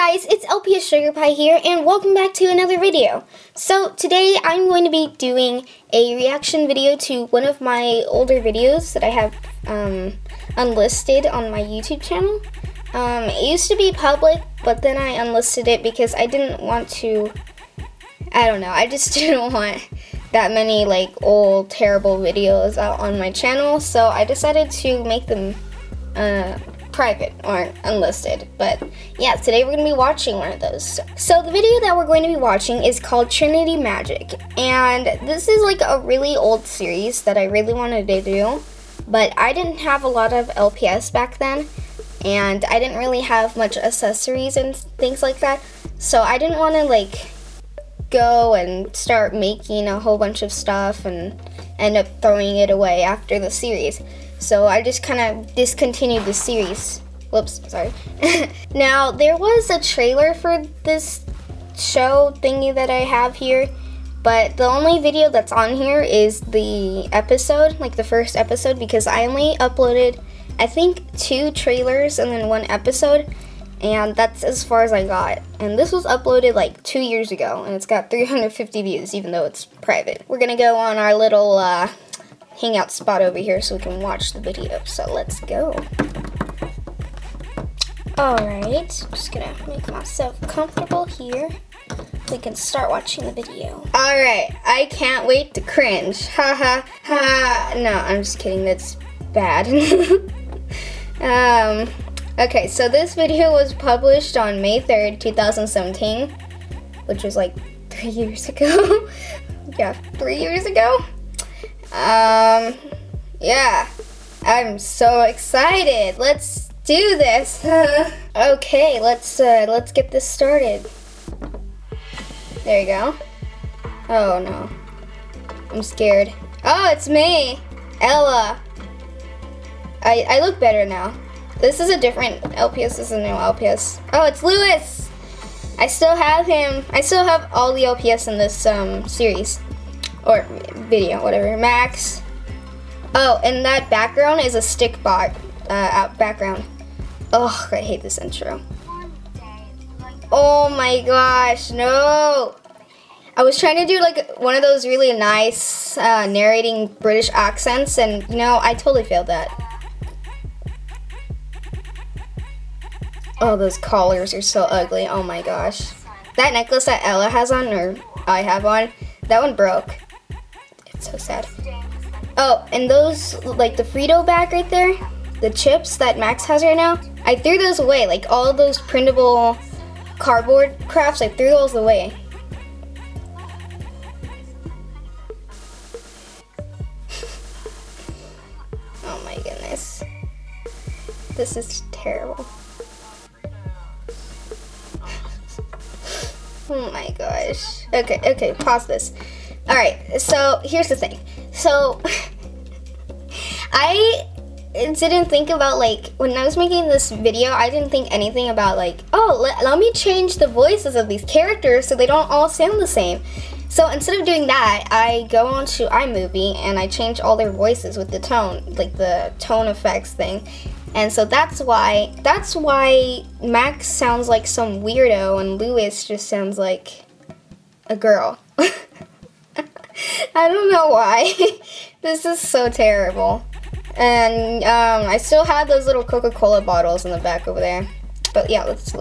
Hey guys, it's LPS SugarPie here, and welcome back to another video. So today I'm going to be doing a reaction video to one of my older videos that I have unlisted on my YouTube channel. It used to be public, but then I unlisted it because I didn't want to, I just didn't want that many like old terrible videos out on my channel, so I decided to make them private or unlisted. But yeah, today we're going to be watching one of those. So the video that we're going to be watching is called Trinity Magic, and this is like a really old series that I really wanted to do, but I didn't have a lot of LPS back then, and I didn't really have much accessories and things like that, so I didn't want to like go and start making a whole bunch of stuff and end up throwing it away after the series. So I just kind of discontinued the series. Whoops, sorry. Now, there was a trailer for this show thingy that I have here, but the only video that's on here is the episode, like the first episode, because I only uploaded, I think, 2 trailers and then 1 episode, and that's as far as I got. And this was uploaded like 2 years ago, and it's got 350 views, even though it's private. We're gonna go on our little, hangout spot over here so we can watch the video. So let's go. Alright, I'm just gonna make myself comfortable here. We can start watching the video. Alright, I can't wait to cringe. Ha ha ha. No, I'm just kidding. That's bad. Okay, so this video was published on May 3rd, 2017, which was like 3 years ago. Yeah, 3 years ago. Yeah, I'm so excited. Let's do this. Okay, let's get this started. There you go. Oh no, I'm scared. Oh, it's me, Ella. I look better now. This is a different LPS. This is a new LPS. Oh, it's Lewis. I still have him. I still have all the LPS in this series. Or video, whatever. Max. Oh, and that background is a stick bot background. Oh, I hate this intro. Oh my gosh, no! I was trying to do like one of those really nice narrating British accents, and you know, I totally failed that. Oh, those collars are so ugly. Oh my gosh. That necklace that Ella has on, or I have on, that one broke. So sad. Oh, and those, like the Frito bag right there, the chips that Max has right now, I threw those away. Like all those printable cardboard crafts, I threw those away. Oh my goodness. This is terrible. Oh my gosh. Okay, okay, pause this. Alright, so here's the thing. So, I didn't think about, like, when I was making this video, I didn't think anything about, like, oh, let me change the voices of these characters so they don't all sound the same. So instead of doing that, I go on to iMovie and I change all their voices with the tone, like the tone effects thing. And so that's why Max sounds like some weirdo and Lewis just sounds like a girl. I don't know why. This is so terrible. And I still have those little Coca-Cola bottles in the back over there. But yeah, let's.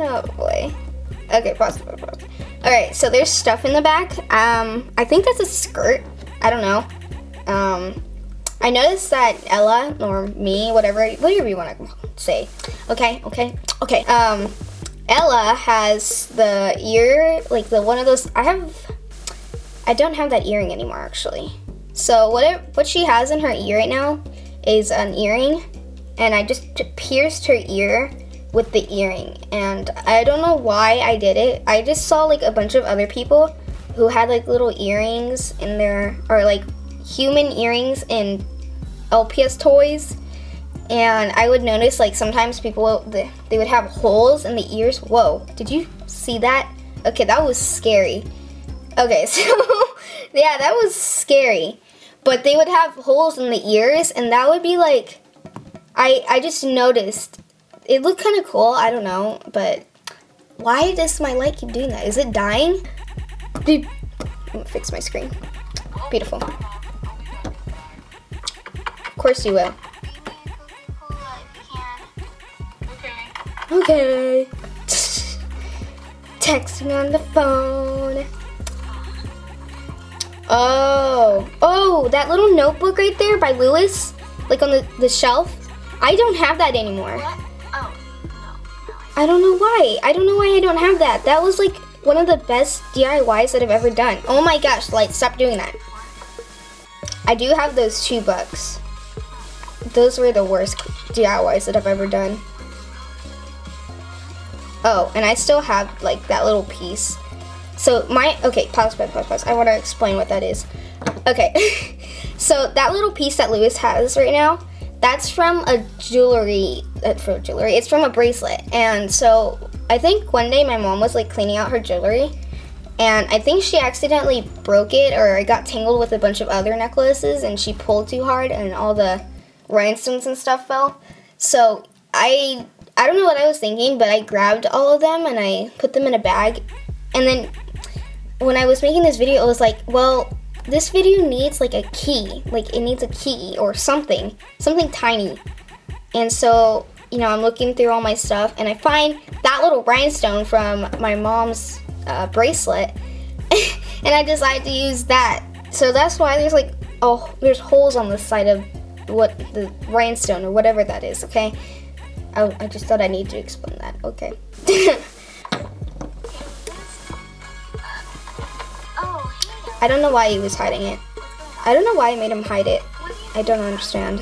Oh boy. Okay, pause. All right, so there's stuff in the back. I think that's a skirt. I don't know. I noticed that Ella, or me, whatever you want to say, okay, Ella has the ear, like the one of those, I don't have that earring anymore, actually. So what she has in her ear right now is an earring, and I just pierced her ear with the earring, and I don't know why I did it. I just saw like a bunch of other people who had like little earrings in their, or like human earrings in LPS toys, and I would notice like sometimes people, they would have holes in the ears. Whoa, did you see that? Okay, that was scary. Okay, so yeah, that was scary. But they would have holes in the ears, and that would be like, I just noticed. It looked kind of cool, I don't know, but why does my light keep doing that? Is it dying? Dude, I'm gonna fix my screen. Beautiful. Of course you will. Okay. Texting on the phone. Oh. Oh, that little notebook right there by Lewis, like on the shelf. I don't have that anymore. What? Oh, no. I don't know why. I don't know why I don't have that. That was like one of the best DIYs that I've ever done. Oh my gosh, like, stop doing that. I do have those $2. Those were the worst DIYs that I've ever done. Oh, and I still have like that little piece. So my, okay, pause. I want to explain what that is. Okay, so that little piece that Lewis has right now, that's from a jewelry, it's from a bracelet. And so I think one day my mom was like cleaning out her jewelry, and I think she accidentally broke it, or it got tangled with a bunch of other necklaces, and she pulled too hard and all the rhinestones and stuff fell. So I don't know what I was thinking, but I grabbed all of them and I put them in a bag. And then when I was making this video, it was like, well, this video needs like a key. Like, it needs a key or something. Something tiny. And so, you know, I'm looking through all my stuff and I find that little rhinestone from my mom's bracelet. And I decided to use that. So that's why there's like, oh, there's holes on the side of what the rhinestone or whatever that is, okay? I just thought I need to explain that. Okay. I don't know why he was hiding it. I don't know why I made him hide it. I don't understand.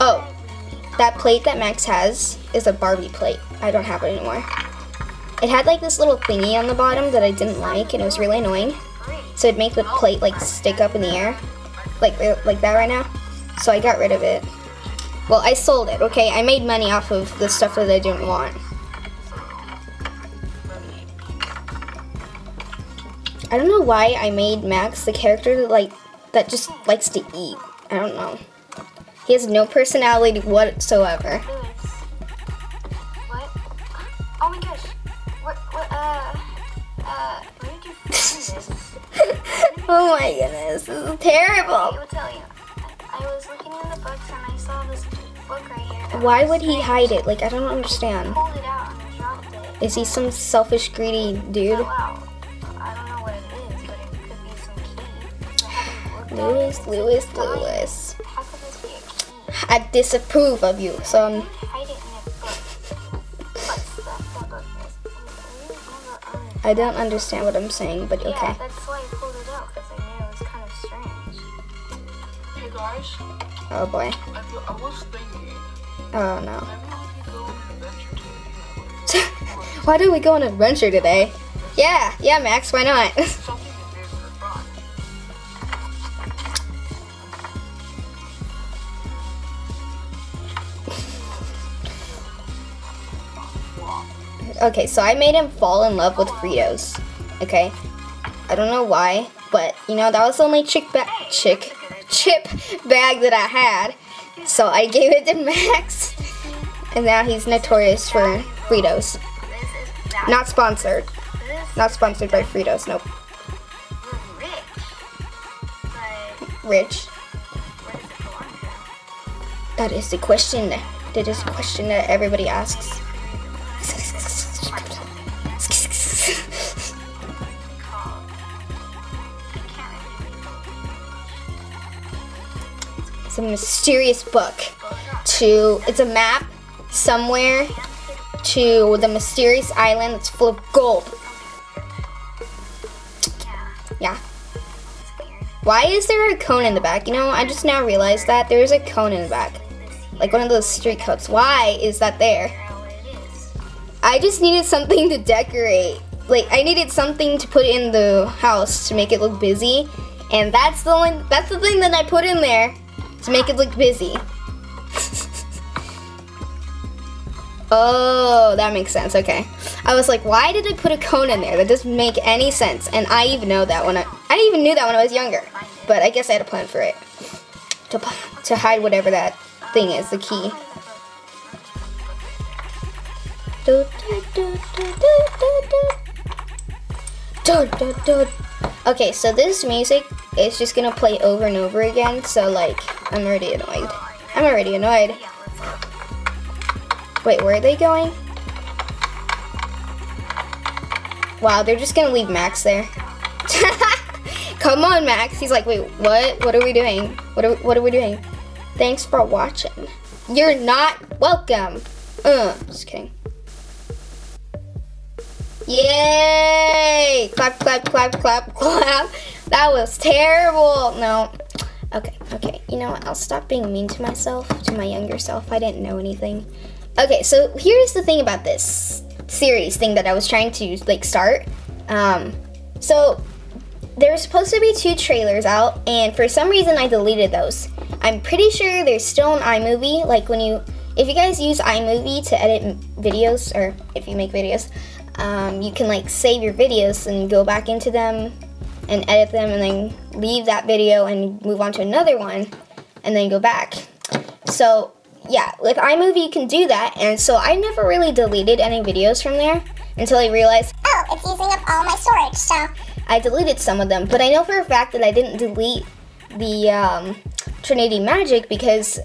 Oh, that plate that Max has is a Barbie plate. I don't have it anymore. It had like this little thingy on the bottom that I didn't like, and it was really annoying. So it'd make the plate like stick up in the air. Like that right now. So I got rid of it. Well, I sold it, okay? I made money off of the stuff that I didn't want. I don't know why I made Max the character that, like, that just likes to eat. I don't know. He has no personality whatsoever. What? Oh my gosh. Where did you find this? Oh my goodness, this is terrible. I will tell you. I was looking in the books and I saw this book right here. Why would he hide it? Like, I don't understand. He pulled it out and dropped it. Is he some selfish, greedy dude? Oh, wow. I don't know what it is, but it could be some key. Lewis. How could this be a key? I disapprove of you, so I'm... hide it in a book. That book is. I don't understand what I'm saying, but okay. Yeah, that's why I pulled it out. Oh boy. I was thinking. Oh no. Why did we go on an adventure today? Yeah, yeah, Max, why not? Okay, so I made him fall in love with Fritos. Okay. I don't know why, but you know, that was the only chip bag that I had, so I gave it to Max, and now he's notorious for Fritos. Not sponsored by Fritos. Nope. Rich. That is the question that everybody asks. It's a mysterious book to, it's a map somewhere to the mysterious island that's full of gold. Yeah. Why is there a cone in the back? You know, I just now realized that there is a cone in the back. Like one of those street codes. Why is that there? I just needed something to decorate. Like, I needed something to put in the house to make it look busy. And that's the one, that's the thing that I put in there. To make it look busy. Oh, that makes sense. Okay. I was like, why did I put a cone in there? That doesn't make any sense. And I even know that when I even knew that when I was younger. But I guess I had a plan for it. To hide whatever that thing is, the key. Okay, so this music is just gonna play over and over again, so like, I'm already annoyed. I'm already annoyed. Wait, where are they going? Wow, they're just gonna leave Max there. Come on, Max. He's like, wait, what? What are we doing? What are we doing? Thanks for watching. You're not welcome. Just kidding. Yay! Clap, clap, clap, clap, clap. That was terrible. No. Okay, okay. You know what? I'll stop being mean to myself, to my younger self. I didn't know anything. Okay, so here's the thing about this series thing that I was trying to like start. So there's supposed to be 2 trailers out, and for some reason I deleted those. I'm pretty sure they're still in iMovie. Like if you guys use iMovie to edit videos, or if you make videos, you can like save your videos and go back into them and edit them and then leave that video and move on to another one and then go back. So yeah, with iMovie you can do that, and so I never really deleted any videos from there until I realized, oh, it's using up all my storage, so I deleted some of them. But I know for a fact that I didn't delete the Trinity Magic because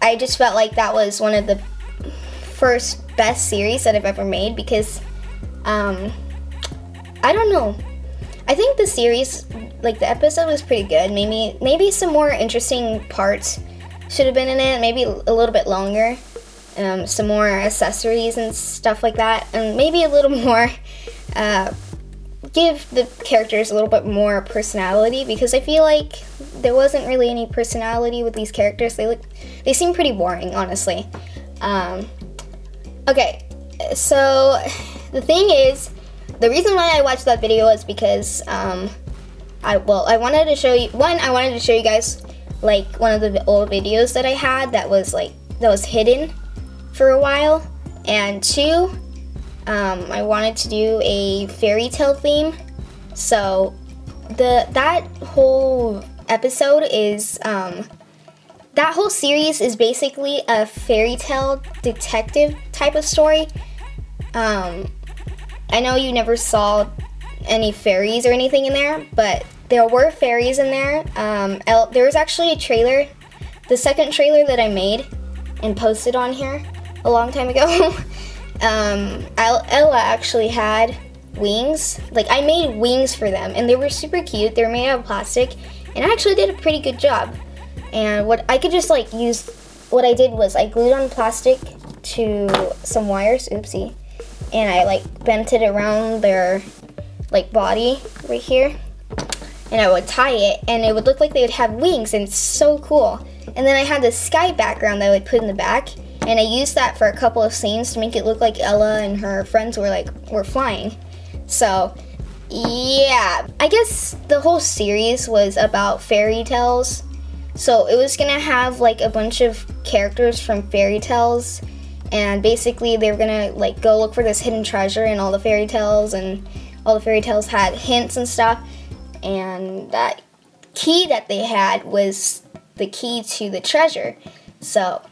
I just felt like that was one of the first best series that I've ever made because, I don't know. I think the series, like the episode was pretty good. Maybe some more interesting parts should have been in it. Maybe a little bit longer. Some more accessories and stuff like that. And maybe a little more, give the characters a little bit more personality, because I feel like there wasn't really any personality with these characters. They seem pretty boring, honestly. Okay, so the thing is, the reason why I watched that video is because I wanted to show you guys like one of the old videos that I had that was hidden for a while, and 2. I wanted to do a fairy tale theme, so that whole episode is that whole series is basically a fairy tale detective type of story. I know you never saw any fairies or anything in there, but there were fairies in there. There was actually a trailer, the second trailer that I made and posted on here a long time ago. Ella actually had wings. Like, I made wings for them, and they were super cute. They were made out of plastic, and I actually did a pretty good job. And what I did was I glued on plastic to some wires, oopsie, and I like bent it around their like body right here, and I would tie it, and it would look like they would have wings, and it's so cool. And then I had this sky background that I would put in the back, and I used that for a couple of scenes to make it look like Ella and her friends were flying. So yeah, I guess the whole series was about fairy tales. So it was gonna have like a bunch of characters from fairy tales, and basically they were gonna like go look for this hidden treasure in all the fairy tales, and all the fairy tales had hints and stuff. And that key that they had was the key to the treasure. So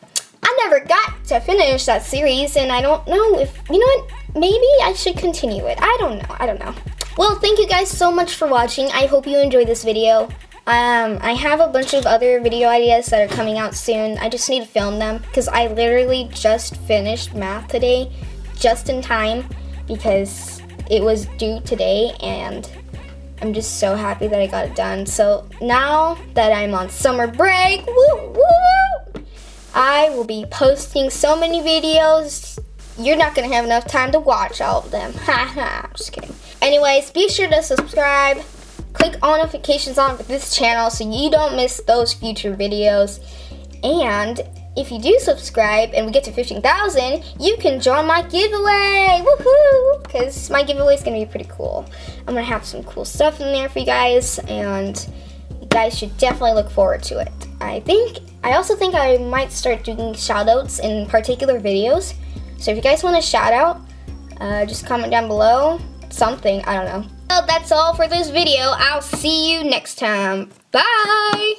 I never got to finish that series, and I don't know if, you know what, maybe I should continue it. I don't know. Well, thank you guys so much for watching. I hope you enjoyed this video. I have a bunch of other video ideas that are coming out soon. I just need to film them because I literally just finished math today, just in time, because it was due today, and I'm just so happy that I got it done. So now that I'm on summer break, woo, woo, I will be posting so many videos, you're not gonna have enough time to watch all of them. Haha, just kidding. Anyways, be sure to subscribe, click all notifications on for this channel so you don't miss those future videos. And if you do subscribe and we get to 15,000, you can join my giveaway, woohoo! Because my giveaway is gonna be pretty cool. I'm gonna have some cool stuff in there for you guys, and you guys should definitely look forward to it. I also think I might start doing shoutouts in particular videos. So if you guys want a shout out, just comment down below something, I don't know. Well, that's all for this video. I'll see you next time. Bye!